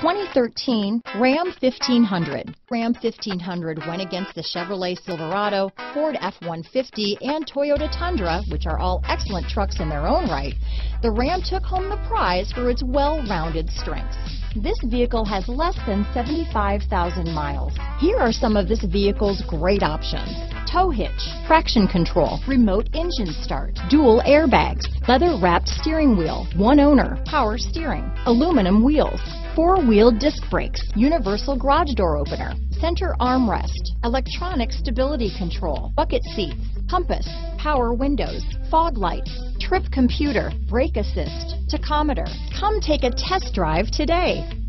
2013 Ram 1500. Ram 1500 went against the Chevrolet Silverado, Ford F-150, and Toyota Tundra, which are all excellent trucks in their own right. The Ram took home the prize for its well-rounded strengths. This vehicle has less than 75,000 miles. Here are some of this vehicle's great options: tow hitch, traction control, remote engine start, dual airbags, leather-wrapped steering wheel, one owner, power steering, aluminum wheels, four-wheel disc brakes, universal garage door opener, center armrest, electronic stability control, bucket seats, compass, power windows, fog lights, trip computer, brake assist, tachometer. Come take a test drive today.